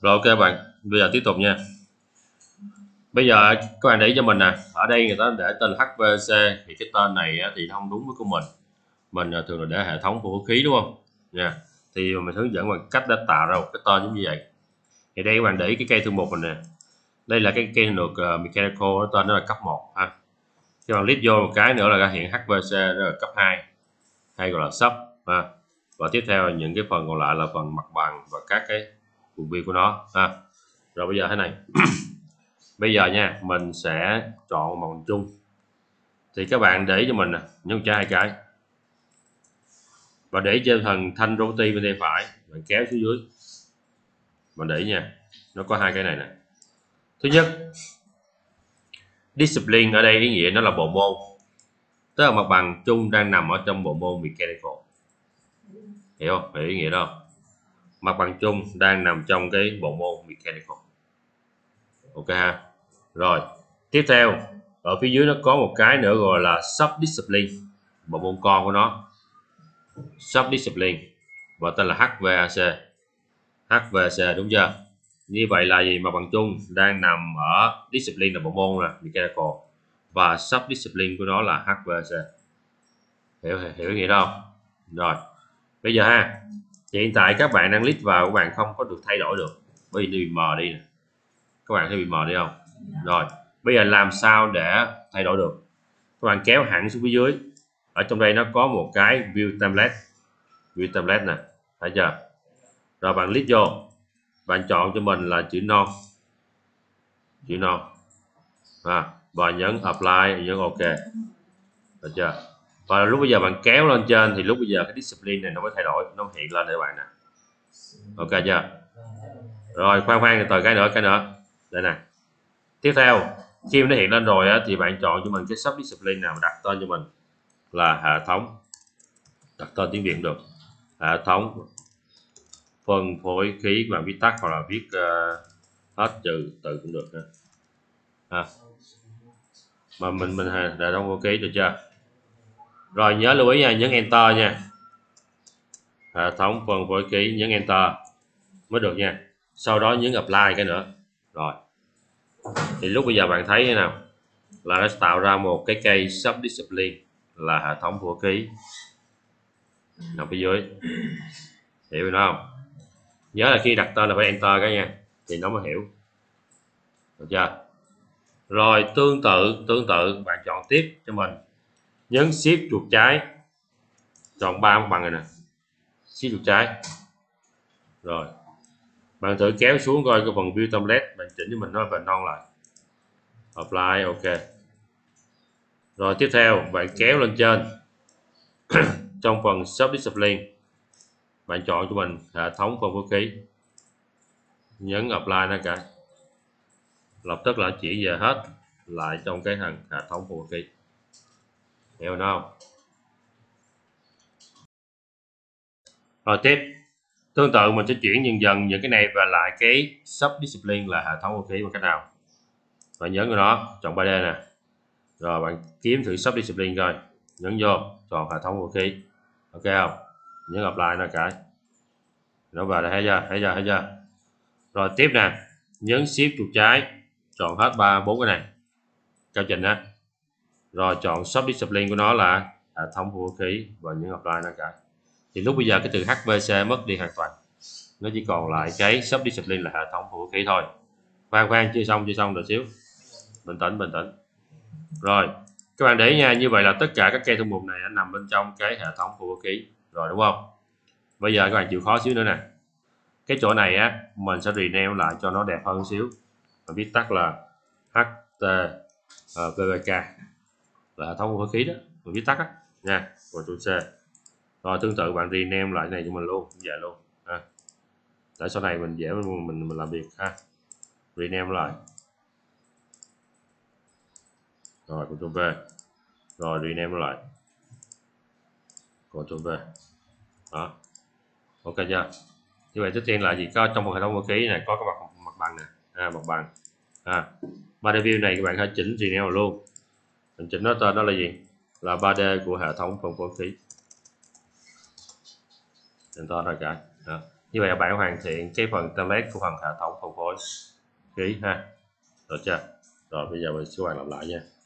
Rồi ok các bạn, bây giờ tiếp tục nha. Bây giờ các bạn để ý cho mình nè, ở đây người ta để tên HVAC thì cái tên này thì nó không đúng với của mình. Mình thường là để hệ thống vũ khí đúng không nha. Thì mình hướng dẫn bằng cách đã tạo ra một cái tên giống như vậy. Thì đây các bạn để ý cái cây thư mục mình nè, đây là cái cây được mechanical, tên nó là cấp 1 ha. Các bạn click vô một cái nữa là hiện HVAC là cấp 2 hay gọi là sub ha. Và tiếp theo là những cái phần còn lại là phần mặt bằng và các cái vùng biên của nó ha. Rồi bây giờ thế này. Bây giờ nha, mình sẽ chọn màu chung. Thì các bạn để cho mình nè, nhấn trái hai cái và để trên phần thanh roti bên tay phải, mình kéo xuống dưới. Mình để nha, nó có hai cái này nè. Thứ nhất, discipline ở đây ý nghĩa nó là bộ môn, tức là mặt bằng chung đang nằm ở trong bộ môn mechanical, hiểu không? Hiểu ý nghĩa đó, mặt bằng chung đang nằm trong cái bộ môn mechanical, ok ha. Rồi tiếp theo ở phía dưới nó có một cái nữa gọi là sub discipline, bộ môn con của nó, sub discipline và tên là HVAC, HVAC đúng chưa? Như vậy là gì? Mặt bằng chung đang nằm ở discipline là bộ môn là mechanical và sub discipline của nó là HVAC, hiểu nghĩa đâu. Rồi bây giờ ha, hiện tại các bạn đang click vào, các bạn không có được thay đổi được bởi vì nó bị mờ đi nè. Các bạn thấy bị mờ đi không? Rồi bây giờ làm sao để thay đổi được? Các bạn kéo hẳn xuống phía dưới, ở trong đây nó có một cái view template, view template nè, thấy chưa? Rồi bạn click vô, bạn chọn cho mình là chữ non, chữ non và nhấn apply, nhấn ok, được chưa? Và lúc bây giờ bạn kéo lên trên thì lúc bây giờ cái discipline này nó mới thay đổi, nó hiện lên để bạn nè, ok chưa? Rồi khoan từ cái nữa đây nè. Tiếp theo khi nó hiện lên rồi thì bạn chọn cho mình cái sub discipline nào, đặt tên cho mình là hệ thống, đặt tên tiếng Việt được, hệ thống phân phối khí, và viết tắt hoặc là viết hết trừ tự cũng được ha. Mà mình đã đóng vô ký được chưa? Rồi nhớ lưu ý nha, nhấn enter nha, hệ thống phân phối khí, nhấn enter mới được nha. Sau đó nhấn apply cái nữa. Rồi thì lúc bây giờ bạn thấy thế nào là nó tạo ra một cái cây sub discipline là hệ thống vũ khí nằm phía dưới, hiểu không? Nhớ là khi đặt tên là phải enter cái nha thì nó mới hiểu, được chưa? Rồi tương tự bạn chọn tiếp cho mình, nhấn shift chuột trái, chọn 3 mặt bằng này nè, shift chuột trái. Rồi bạn thử kéo xuống coi cái phần view template, bạn chỉnh cho mình nó về non lại, apply ok. Rồi tiếp theo bạn kéo lên trên trong phần sub discipline, bạn chọn cho mình hệ thống phân phối khí, nhấn apply nó cả, lập tức là chỉ về hết lại trong cái hàng hệ thống phân phối khí, hiểu không? Rồi tiếp tương tự mình sẽ chuyển dần những cái này và lại cái sub discipline là hệ thống vũ khí bằng cách nào. Bạn nhấn vào nó, chọn 3D nè, rồi bạn kiếm thử sub discipline rồi nhấn vô, chọn hệ thống vũ khí, ok không? Nhấn apply nó cái, nó vào đây, thấy chưa? Rồi tiếp nè, nhấn shift chuột trái, chọn hết 3-4 cái này, cao trình á, rồi chọn sub discipline của nó là hệ thống vũ khí và nhấn apply nó cái. Thì lúc bây giờ cái từ HVAC mất đi hoàn toàn, nó chỉ còn lại cái sub discipline là hệ thống vũ khí thôi. Khoan chưa xong rồi xíu, bình tĩnh. Rồi các bạn để ý nha, như vậy là tất cả các cây thư mục này đã nằm bên trong cái hệ thống vũ khí rồi đúng không? Bây giờ các bạn chịu khó xíu nữa nè, cái chỗ này á mình sẽ rename lại cho nó đẹp hơn xíu, và viết tắt là HVAC là hệ thống vũ khí đó, mình viết tắt á nha, rồi Ctrl C. Rồi tương tự bạn rename lại cái này cho mình luôn, cũng vậy luôn ha. Tại sau này mình dễ mình làm việc ha. Rename lại. Rồi Ctrl V. Rồi rename lại. Ctrl V. Đó. Ok chưa? Như vậy tiếp theo là gì? Có trong phần hệ thống vũ khí này có cái mặt bằng nè, mặt bằng. Ha. 3D view này các bạn hãy chỉnh rename luôn. Mình chỉnh nó tên đó là gì? Là 3D của hệ thống phân phối khí. Chúng ta ra cái Như vậy là bạn hoàn thiện cái phần template của phần hệ thống phân phối khí ha, được chưa? Rồi bây giờ mình sẽ làm lại nha.